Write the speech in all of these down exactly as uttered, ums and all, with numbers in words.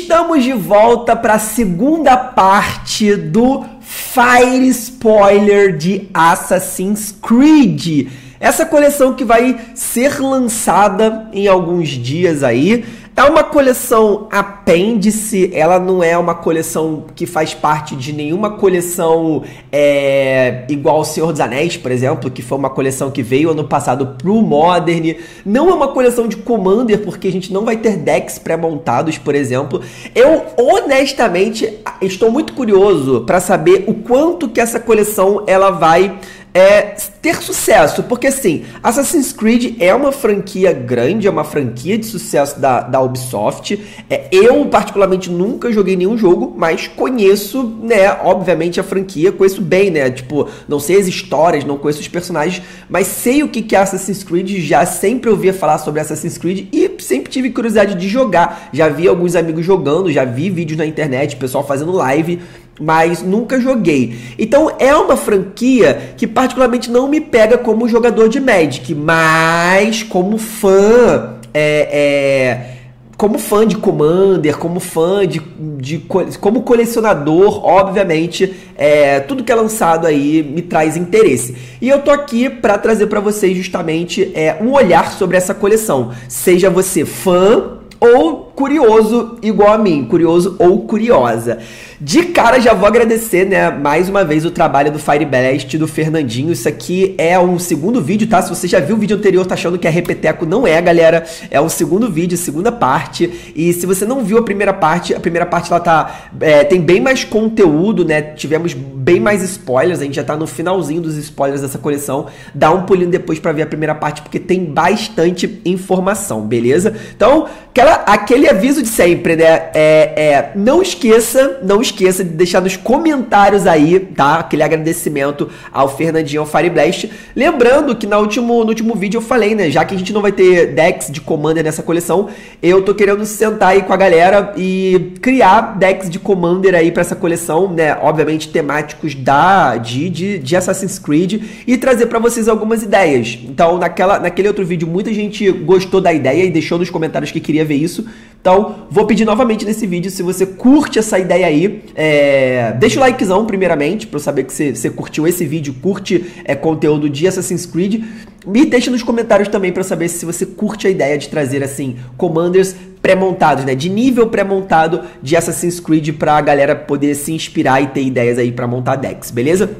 Estamos de volta para a segunda parte do Fire Spoiler de Assassin's Creed. Essa coleção que vai ser lançada em alguns dias aí. É uma coleção apêndice, ela não é uma coleção que faz parte de nenhuma coleção é, igual ao Senhor dos Anéis, por exemplo, que foi uma coleção que veio ano passado pro Modern. Não é uma coleção de Commander, porque a gente não vai ter decks pré-montados, por exemplo. Eu, honestamente, estou muito curioso para saber o quanto que essa coleção ela vai... É, ter sucesso, porque assim, Assassin's Creed é uma franquia grande, é uma franquia de sucesso da, da Ubisoft. É, eu, particularmente, nunca joguei nenhum jogo, mas conheço, né, obviamente, a franquia, conheço bem, né, tipo, não sei as histórias, não conheço os personagens, mas sei o que, que é Assassin's Creed, já sempre ouvia falar sobre Assassin's Creed e sempre tive curiosidade de jogar. Já vi alguns amigos jogando, já vi vídeos na internet, pessoal fazendo live, mas nunca joguei. Então é uma franquia que particularmente não me pega como jogador de Magic, mas como fã, é, é, como fã de Commander, como fã de, de como colecionador, obviamente, é, tudo que é lançado aí me traz interesse. E eu tô aqui para trazer para vocês justamente é, um olhar sobre essa coleção, seja você fã ou curioso igual a mim, curioso ou curiosa. De cara já vou agradecer, né, mais uma vez o trabalho do Fireblast, do Fernandinho. Isso aqui é um segundo vídeo, tá? Se você já viu o vídeo anterior, tá achando que é repeteco, não é, galera. É um segundo vídeo, segunda parte. E se você não viu a primeira parte, a primeira parte ela tá, é, tem bem mais conteúdo, né? Tivemos bem mais spoilers, a gente já tá no finalzinho dos spoilers dessa coleção. Dá um pulinho depois pra ver a primeira parte, porque tem bastante informação, beleza? Então, aquela, aquele aviso de sempre, né? É, é, não esqueça, não esqueça esqueça de deixar nos comentários aí, tá? Aquele agradecimento ao Fernandinho, ao Fireblast. Lembrando que no último, no último vídeo eu falei, né? Já que a gente não vai ter decks de Commander nessa coleção, eu tô querendo sentar aí com a galera e criar decks de Commander aí pra essa coleção, né? Obviamente temáticos da, de, de, de Assassin's Creed, e trazer pra vocês algumas ideias. Então, naquela, naquele outro vídeo, muita gente gostou da ideia e deixou nos comentários que queria ver isso. Então, vou pedir novamente nesse vídeo, se você curte essa ideia aí, É, deixa o likezão primeiramente para eu saber que você curtiu esse vídeo, curte é, conteúdo de Assassin's Creed. Me deixa nos comentários também para saber se você curte a ideia de trazer assim Commanders pré-montados, né, de nível pré-montado de Assassin's Creed, para a galera poder se inspirar e ter ideias aí para montar decks, beleza?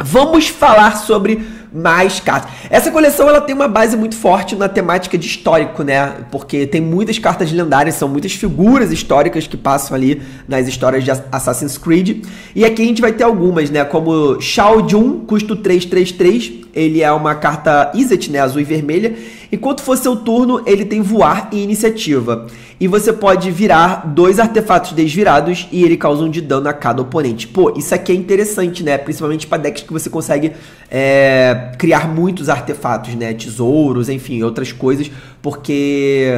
Vamos falar sobre mais cartas. Essa coleção ela tem uma base muito forte na temática de histórico, né? Porque tem muitas cartas lendárias, são muitas figuras históricas que passam ali nas histórias de Assassin's Creed. E aqui a gente vai ter algumas, né? Como Shao Jun, custo três três três. Ele é uma carta Izzet, né? Azul e vermelha. Enquanto for seu turno, ele tem voar e iniciativa. E você pode virar dois artefatos desvirados e ele causa um de dano a cada oponente. Pô, isso aqui é interessante, né? Principalmente para decks que você consegue é, criar muitos artefatos, né? Tesouros, enfim, outras coisas. Porque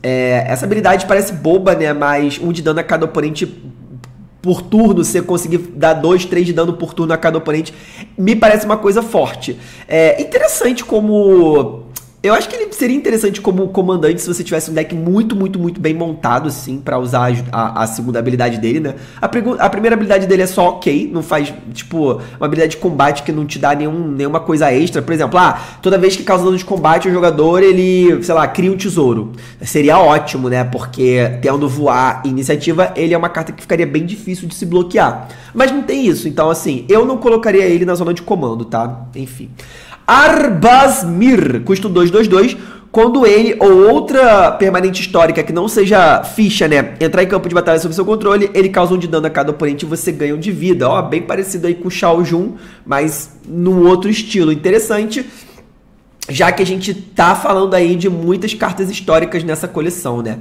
é, essa habilidade parece boba, né? Mas um de dano a cada oponente... por turno, você conseguir dar dois, três de dano por turno a cada oponente, me parece uma coisa forte. É interessante como... Eu acho que ele seria interessante como comandante se você tivesse um deck muito, muito, muito bem montado, assim, pra usar a, a segunda habilidade dele, né? A, a primeira habilidade dele é só ok, não faz, tipo, uma habilidade de combate que não te dá nenhum, nenhuma coisa extra. Por exemplo, ah, toda vez que causa dano de combate, o jogador, ele, sei lá, cria um tesouro. Seria ótimo, né? Porque, tendo voar e iniciativa, ele é uma carta que ficaria bem difícil de se bloquear. Mas não tem isso, então, assim, eu não colocaria ele na zona de comando, tá? Enfim... Arbasmir, custo dois dois dois, quando ele ou outra permanente histórica que não seja ficha, né, entrar em campo de batalha sob seu controle, ele causa um de dano a cada oponente e você ganha um de vida. Ó, bem parecido aí com o Shao Jun, mas num outro estilo interessante, já que a gente tá falando aí de muitas cartas históricas nessa coleção, né.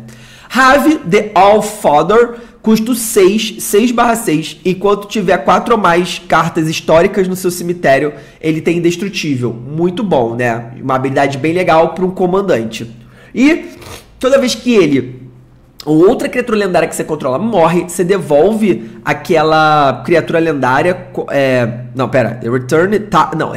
Rafael The All Father, custo seis, seis barra seis, enquanto tiver quatro ou mais cartas históricas no seu cemitério, ele tem indestrutível. Muito bom, né? Uma habilidade bem legal para um comandante. E toda vez que ele ou outra criatura lendária que você controla morre, você devolve aquela criatura lendária... É, não, pera. Return... Tá, não,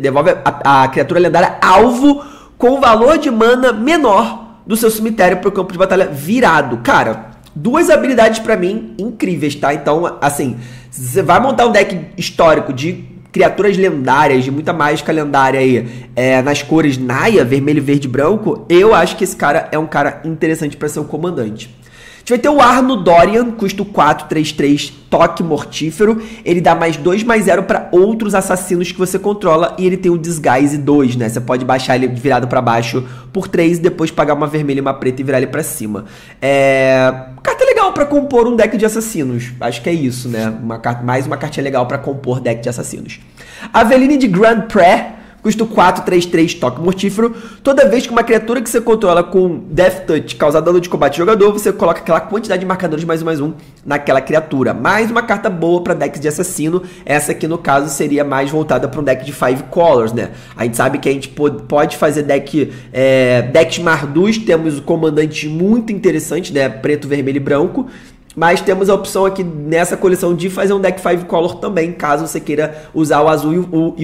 devolve a, a criatura lendária alvo com valor de mana menor do seu cemitério para o campo de batalha virado. Cara... duas habilidades pra mim incríveis, tá? Então, assim, você vai montar um deck histórico de criaturas lendárias, de muita mágica lendária aí, é, nas cores Naya, vermelho, verde e branco, eu acho que esse cara é um cara interessante para ser um comandante. A gente vai ter o Arno Dorian, custo quatro, três, três, toque mortífero, ele dá mais dois, mais zero para outros assassinos que você controla e ele tem o Disguise dois, né? Você pode baixar ele virado para baixo por três e depois pagar uma vermelha e uma preta e virar ele para cima. É... Carta legal para compor um deck de assassinos. Acho que é isso, né? Uma carta... Mais uma cartinha legal para compor deck de assassinos. Aveline de Grand Pré, custo quatro, três, três, toque mortífero. Toda vez que uma criatura que você controla com Death Touch causa dano de combate ao jogador, você coloca aquela quantidade de marcadores mais um, mais um naquela criatura. Mais uma carta boa para decks de assassino. Essa aqui, no caso, seria mais voltada para um deck de five colors, né? A gente sabe que a gente pode fazer deck, é, decks Mardus. Temos o comandante muito interessante, né? Preto, vermelho e branco. Mas temos a opção aqui nessa coleção de fazer um deck five color também, caso você queira usar o azul e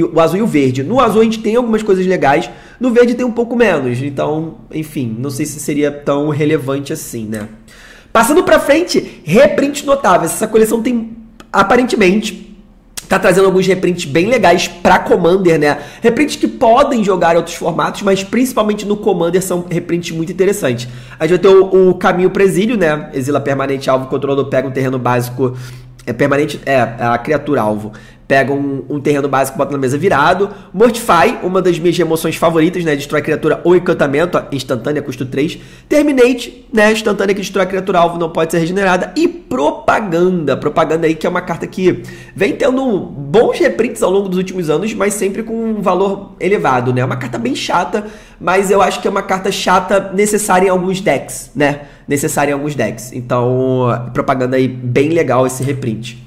o, o, o azul e o verde. No azul a gente tem algumas coisas legais, no verde tem um pouco menos. Então, enfim, não sei se seria tão relevante assim, né? Passando pra frente, reprints notáveis. Essa coleção tem, aparentemente... tá trazendo alguns reprints bem legais pra Commander, né? Reprints que podem jogar em outros formatos, mas principalmente no Commander são reprints muito interessantes. A gente vai ter o, o caminho pro exílio, né? Exila permanente alvo, controlador pega um terreno básico... É permanente... É, a criatura alvo. Pega um, um terreno básico, bota na mesa virado. Mortify, uma das minhas emoções favoritas, né? Destrói criatura ou encantamento, ó, instantânea, custo três. Terminate, né? Instantânea que destrói a criatura alvo, não pode ser regenerada. E propaganda. Propaganda aí que é uma carta que vem tendo bons reprints ao longo dos últimos anos, mas sempre com um valor elevado, né? É uma carta bem chata, mas eu acho que é uma carta chata necessária em alguns decks, né? Necessária em alguns decks. Então, propaganda aí bem legal esse reprint.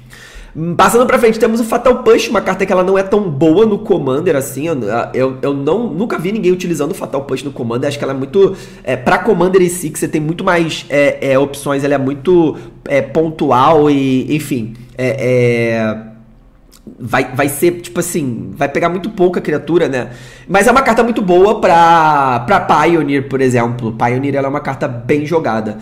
Passando pra frente, temos o Fatal Punch, uma carta que ela não é tão boa no Commander, assim, eu, eu, eu não, nunca vi ninguém utilizando o Fatal Punch no Commander, acho que ela é muito, é, pra Commander em si, que você tem muito mais é, é, opções, ela é muito é, pontual e, enfim, é... é... Vai, vai ser, tipo assim, vai pegar muito pouca criatura, né? Mas é uma carta muito boa pra, pra Pioneer, por exemplo. Pioneer, ela é uma carta bem jogada.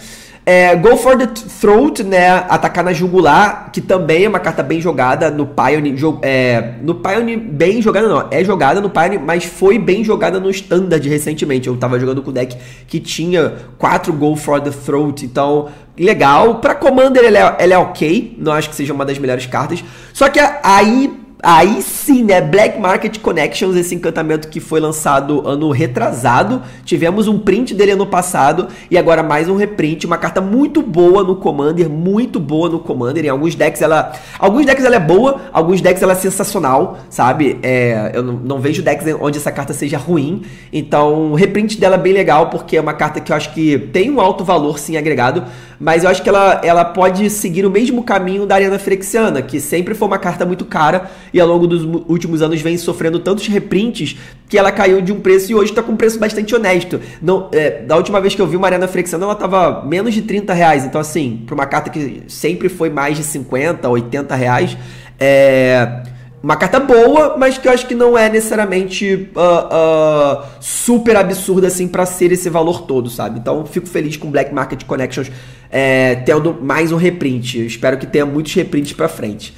É, Go for the Throat, né? Atacar na jugular, que também é uma carta bem jogada no Pioneer. Jo, é, no Pioneer, bem jogada não. É jogada no Pioneer, mas foi bem jogada no Standard recentemente. Eu tava jogando com o deck que tinha quatro Go for the Throat, então... Legal, pra Commander ela é, ela é ok, não acho que seja uma das melhores cartas, só que aí, aí sim, né, Black Market Connections, esse encantamento que foi lançado ano retrasado, tivemos um print dele ano passado, e agora mais um reprint, uma carta muito boa no Commander, muito boa no Commander, em alguns decks ela, alguns decks ela é boa, alguns decks ela é sensacional, sabe, é, eu não, não vejo decks onde essa carta seja ruim, então o reprint dela é bem legal, porque é uma carta que eu acho que tem um alto valor sim agregado, mas eu acho que ela, ela pode seguir o mesmo caminho da Ariana Frexiana, que sempre foi uma carta muito cara e ao longo dos últimos anos vem sofrendo tantos reprints que ela caiu de um preço e hoje está com um preço bastante honesto. Não, é, da última vez que eu vi uma Ariana Frexiana, ela estava menos de trinta reais. Então, assim, para uma carta que sempre foi mais de cinquenta, oitenta reais, é... uma carta boa, mas que eu acho que não é necessariamente uh, uh, super absurda assim pra ser esse valor todo, sabe? Então fico feliz com Black Market Connections é, tendo mais um reprint. Eu espero que tenha muitos reprints pra frente.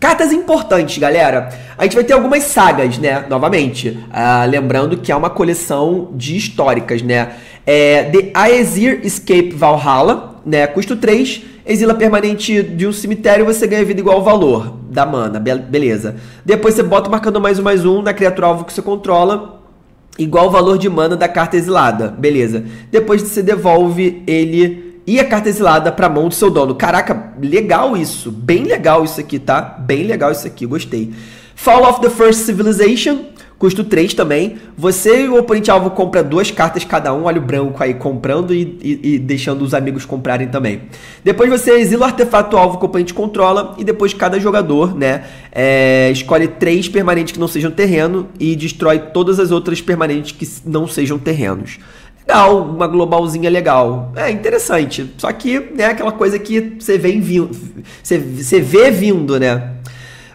Cartas importantes, galera. A gente vai ter algumas sagas, né? Novamente. Uh, lembrando que é uma coleção de históricas, né? É, The Aesir Escape Valhalla, né? Custo três. Exila permanente de um cemitério, você ganha vida igual ao valor da mana, be beleza. Depois você bota marcando mais um, mais um na criatura alvo que você controla, igual ao valor de mana da carta exilada, beleza. Depois você devolve ele e a carta exilada pra mão do seu dono. Caraca, legal isso, bem legal isso aqui, tá? Bem legal isso aqui, gostei. Fall of the First Civilization... Custo três também, você e o oponente alvo compra duas cartas cada um, olha o branco aí comprando e, e, e deixando os amigos comprarem também. Depois você exila o artefato alvo que o oponente controla e depois cada jogador, né, é, escolhe três permanentes que não sejam terreno e destrói todas as outras permanentes que não sejam terrenos. Legal, uma globalzinha legal. É interessante, só que é, né, aquela coisa que você vê, você vê vindo, né.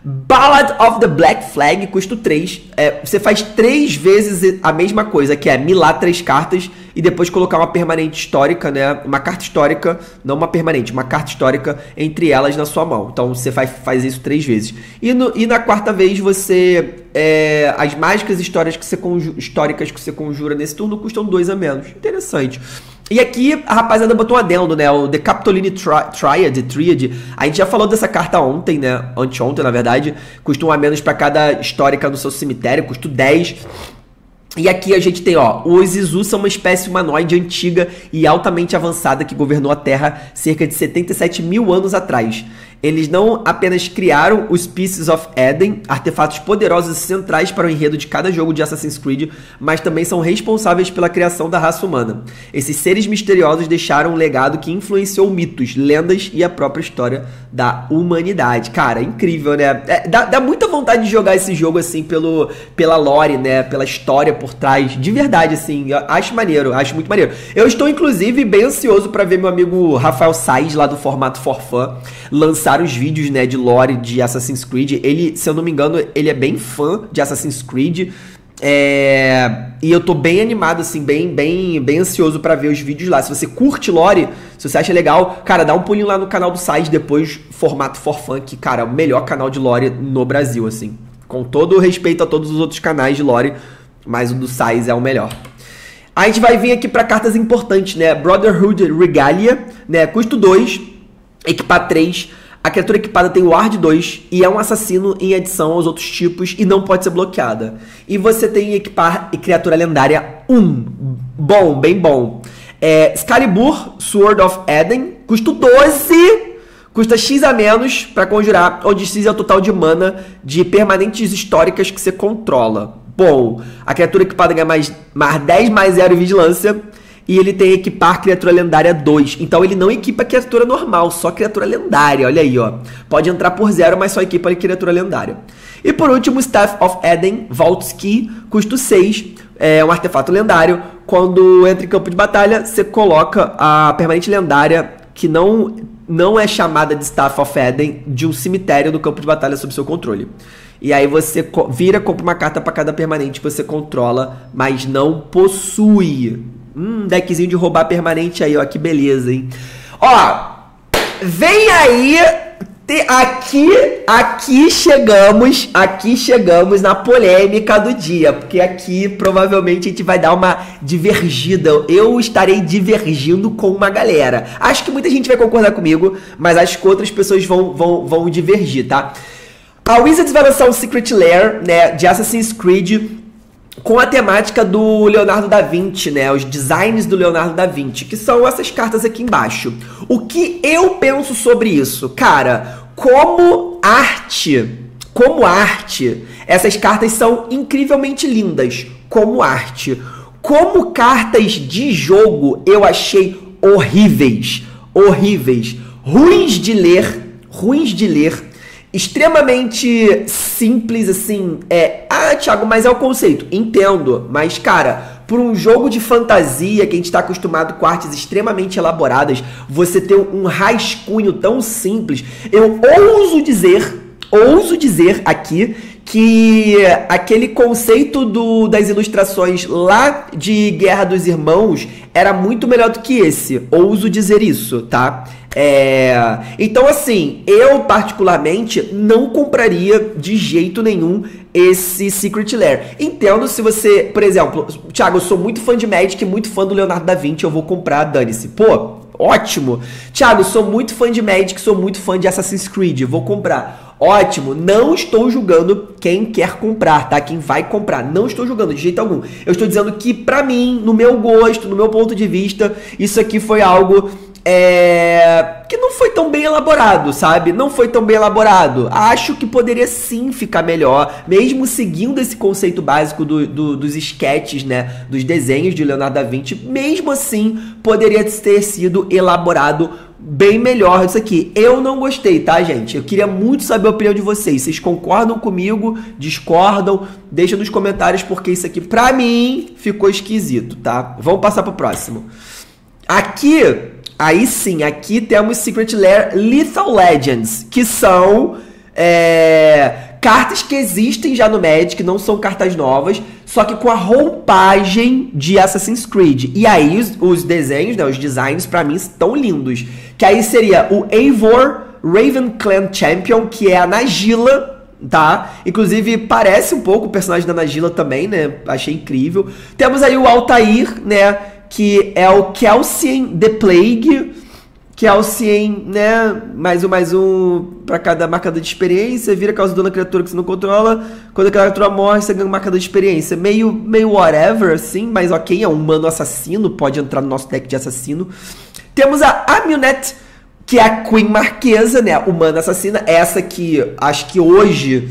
Ballad of the Black Flag, custo três. É, você faz três vezes a mesma coisa, que é milar três cartas e depois colocar uma permanente histórica, né? Uma carta histórica, não uma permanente, uma carta histórica entre elas na sua mão. Então você faz, faz isso três vezes. E, no, e na quarta vez você... É, as mágicas histórias que você conjura, históricas que você conjura nesse turno custam dois a menos. Interessante. E aqui a rapaziada botou um adendo, né? O The Capitoline Triad, Triad. A gente já falou dessa carta ontem, né? Anteontem, na verdade. Custa um a menos pra cada histórica no seu cemitério. Custa dez. E aqui a gente tem, ó, os Izu são uma espécie humanoide antiga e altamente avançada que governou a Terra cerca de setenta e sete mil anos atrás. Eles não apenas criaram os Pieces of Eden, artefatos poderosos e centrais para o enredo de cada jogo de Assassin's Creed, mas também são responsáveis pela criação da raça humana. Esses seres misteriosos deixaram um legado que influenciou mitos, lendas e a própria história da humanidade. Cara, incrível, né? É, dá, dá muita vontade de jogar esse jogo, assim, pelo, pela lore, né? Pela história por trás, de verdade, assim, acho maneiro, acho muito maneiro. Eu estou, inclusive, bem ansioso para ver meu amigo Rafael Saiz, lá do formato For Fun, lançar os vídeos, né, de lore de Assassin's Creed. Ele, se eu não me engano, ele é bem fã de Assassin's Creed, é... e eu tô bem animado, assim, bem, bem, bem ansioso pra ver os vídeos lá. Se você curte lore, se você acha legal, cara, dá um pulinho lá no canal do site, depois formato For Fun, que, cara, é o melhor canal de lore no Brasil, assim, com todo o respeito a todos os outros canais de lore, mas o do Saiz é o melhor. A gente vai vir aqui para cartas importantes, né? Brotherhood Regalia, né? Custo dois, equipar três. A criatura equipada tem Ward dois e é um assassino em adição aos outros tipos e não pode ser bloqueada. E você tem equipar e criatura lendária um. Bom, bem bom. É, Excalibur, Sword of Eden, custo doze. Custa X a menos para conjurar, onde X é o total de mana de permanentes históricas que você controla. Bom, a criatura equipada ganha mais, mais dez mais zero em vigilância. E ele tem equipar criatura lendária dois. Então ele não equipa criatura normal, só criatura lendária. Olha aí, ó. Pode entrar por zero, mas só equipa criatura lendária. E por último, Staff of Eden, Vault Key, custo seis. É um artefato lendário. Quando entra em campo de batalha, você coloca a permanente lendária que não, não é chamada de Staff of Eden de um cemitério no campo de batalha sob seu controle. E aí você vira, compra uma carta para cada permanente que você controla, mas não possui. Hum, deckzinho de roubar permanente aí, ó, que beleza, hein? Ó, vem aí, te, aqui, aqui chegamos, aqui chegamos na polêmica do dia, porque aqui provavelmente a gente vai dar uma divergida, eu estarei divergindo com uma galera. Acho que muita gente vai concordar comigo, mas acho que outras pessoas vão, vão, vão divergir, tá? A Wizards vai lançar um Secret Lair, né, de Assassin's Creed, com a temática do Leonardo da Vinci, né? Os designs do Leonardo da Vinci, que são essas cartas aqui embaixo. O que eu penso sobre isso? Cara, como arte, como arte, essas cartas são incrivelmente lindas, como arte. Como cartas de jogo, eu achei horríveis, horríveis, ruins de ler, ruins de ler. Extremamente simples, assim, é... Ah, Thiago, mas é o conceito. Entendo, mas, cara, por um jogo de fantasia que a gente está acostumado com artes extremamente elaboradas, você ter um rascunho tão simples, eu ouso dizer, ouso dizer aqui, que aquele conceito do, das ilustrações lá de Guerra dos Irmãos era muito melhor do que esse. Ouso dizer isso, tá? É... Então, assim, eu particularmente não compraria de jeito nenhum esse Secret Lair. Entendo se você, por exemplo, Thiago, eu sou muito fã de Magic, muito fã do Leonardo da Vinci, eu vou comprar, dane-se. Pô, ótimo. Thiago, sou muito fã de Magic, sou muito fã de Assassin's Creed, vou comprar. Ótimo, não estou julgando quem quer comprar, tá? Quem vai comprar, não estou julgando de jeito algum. Eu estou dizendo que, pra mim, no meu gosto, no meu ponto de vista, isso aqui foi algo é... que não foi tão bem elaborado, sabe? Não foi tão bem elaborado. Acho que poderia sim ficar melhor, mesmo seguindo esse conceito básico do, do, dos esquetes, né? Dos desenhos de Leonardo da Vinci, mesmo assim, poderia ter sido elaborado bem melhor isso aqui. Eu não gostei, tá, gente? Eu queria muito saber a opinião de vocês. Vocês concordam comigo? Discordam? Deixa nos comentários, porque isso aqui, pra mim, ficou esquisito, tá? Vamos passar pro próximo. Aqui, aí sim, aqui temos Secret Lair Lethal Legends, que são... É... cartas que existem já no Magic, não são cartas novas, só que com a roupagem de Assassin's Creed. E aí os, os desenhos, né, os designs, pra mim, estão lindos. Que aí seria o Eivor Ravenclan Champion, que é a Nagila, tá? Inclusive, parece um pouco o personagem da Nagila também, né? Achei incrível. Temos aí o Altair, né? Que é o Kelsian The Plague. Kelsian, né? Mais um, mais um pra cada marcador de experiência. Vira causador da criatura que você não controla. Quando aquela criatura morre, você ganha um marcador de experiência. Meio, meio whatever, assim. Mas ok, é um humano assassino. Pode entrar no nosso deck de assassino. Temos a Amunet, que é a Queen Marquesa, né? Humana assassina. Essa que acho que hoje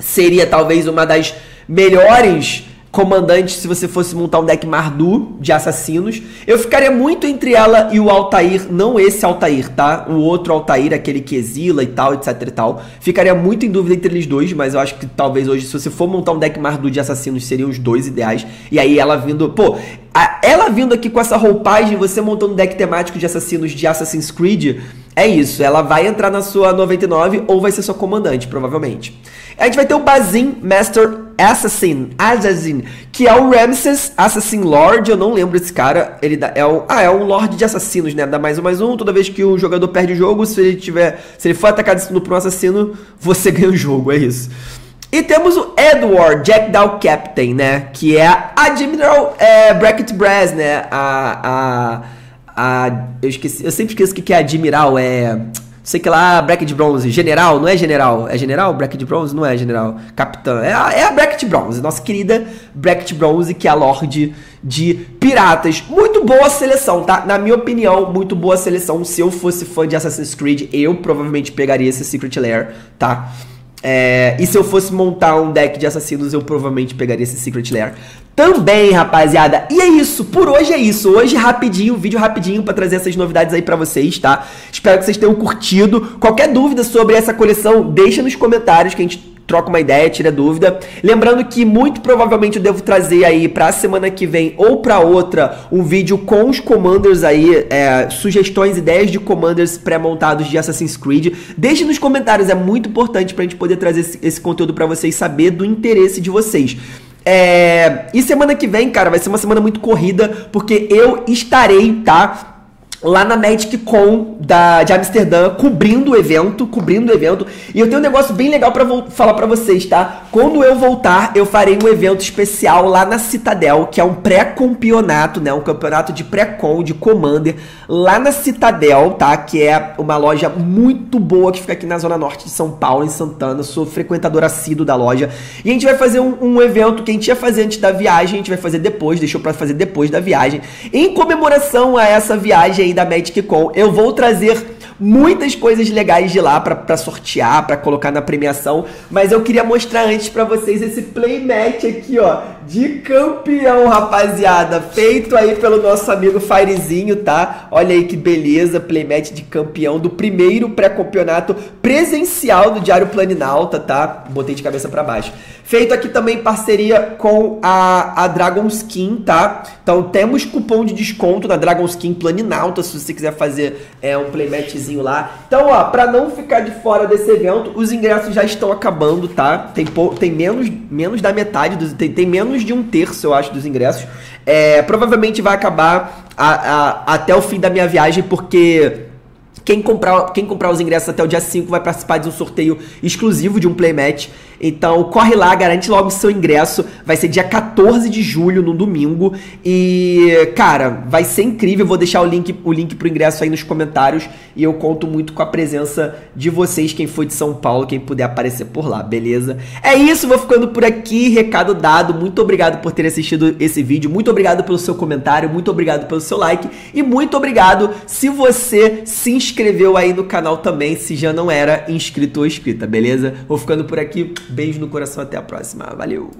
seria talvez uma das melhores comandantes se você fosse montar um deck Mardu de assassinos. Eu ficaria muito entre ela e o Altair. Não esse Altair, tá? O outro Altair, aquele que exila e tal, etc e tal. Ficaria muito em dúvida entre eles dois, mas eu acho que talvez hoje, se você for montar um deck Mardu de assassinos, seriam os dois ideais. E aí ela vindo... Pô... Ela vindo aqui com essa roupagem, você montando um deck temático de assassinos de Assassin's Creed, é isso. Ela vai entrar na sua noventa e nove ou vai ser sua comandante, provavelmente. A gente vai ter o Bazin Master Assassin, Assassin, que é o Ramses Assassin Lord. Eu não lembro desse cara. Ele dá, é um, ah, é um Lord de Assassinos, né? Dá mais um, mais um. Toda vez que o jogador perde o jogo, se ele tiver, se ele for atacado por um assassino, você ganha o jogo, é isso. E temos o Edward Jackdaw Captain, né? Que é a Admiral é, Bracket Brass, né? A, a, a, eu, esqueci, eu sempre esqueço o que, que é Admiral. É. Sei que lá, Bracket Bronze. General, não é general? É general? Bracket Bronze? Não é general. Capitão. É a, é a Bracket Bronze. Nossa querida Bracket Bronze, que é a Lorde de Piratas. Muito boa seleção, tá? Na minha opinião, muito boa seleção. Se eu fosse fã de Assassin's Creed, eu provavelmente pegaria esse Secret Lair, tá? É, e se eu fosse montar um deck de assassinos, eu provavelmente pegaria esse Secret Lair também, rapaziada. E é isso, por hoje é isso. Hoje rapidinho, vídeo rapidinho pra trazer essas novidades aí pra vocês, tá? Espero que vocês tenham curtido. Qualquer dúvida sobre essa coleção, deixa nos comentários que a gente troca uma ideia, tira dúvida. Lembrando que muito provavelmente eu devo trazer aí pra semana que vem ou pra outra um vídeo com os Commanders aí, é, sugestões, ideias de Commanders pré-montados de Assassin's Creed. Deixe nos comentários, é muito importante pra gente poder trazer esse, esse conteúdo pra vocês, saber do interesse de vocês. É, e semana que vem, cara, vai ser uma semana muito corrida, porque eu estarei, tá? Lá na Magic Con da, de Amsterdã, cobrindo o evento, cobrindo o evento. E eu tenho um negócio bem legal pra falar pra vocês, tá? Quando eu voltar, eu farei um evento especial lá na Citadel, que é um pré-campeonato, né? Um campeonato de pré-con, de Commander, lá na Citadel, tá? Que é uma loja muito boa, que fica aqui na Zona Norte de São Paulo, em Santana. Eu sou frequentador assíduo da loja. E a gente vai fazer um, um evento que a gente ia fazer antes da viagem, a gente vai fazer depois, deixou pra fazer depois da viagem. Em comemoração a essa viagem da Magic Con, eu vou trazer muitas coisas legais de lá pra, pra sortear, pra colocar na premiação, mas eu queria mostrar antes pra vocês esse playmatch aqui, ó, de campeão, rapaziada, feito aí pelo nosso amigo Firezinho, tá? Olha aí que beleza, playmatch de campeão do primeiro pré-campeonato presencial do Diário Planinauta, tá? Botei de cabeça pra baixo. Feito aqui também em parceria com a, a Dragon Skin, tá? Então temos cupom de desconto na Dragon Skin Planinauta, se você quiser fazer é, um playmatchzinho lá. Então, ó, pra não ficar de fora desse evento, os ingressos já estão acabando, tá? Tem, tem menos, menos da metade, dos, tem, tem menos de um terço, eu acho, dos ingressos. É, provavelmente vai acabar a, a, até o fim da minha viagem, porque... Quem comprar, quem comprar os ingressos até o dia cinco vai participar de um sorteio exclusivo de um playmatch. Então corre lá, garante logo o seu ingresso. Vai ser dia quatorze de julho, no domingo. E, cara, vai ser incrível. Vou deixar o link, o link pro ingresso aí nos comentários. E eu conto muito com a presença de vocês, quem for de São Paulo, quem puder aparecer por lá, beleza? É isso, vou ficando por aqui. Recado dado. Muito obrigado por ter assistido esse vídeo. Muito obrigado pelo seu comentário. Muito obrigado pelo seu like. E muito obrigado se você se inscreveu. inscreveu aí no canal também, se já não era inscrito ou inscrita, beleza? Vou ficando por aqui, beijo no coração, até a próxima, valeu!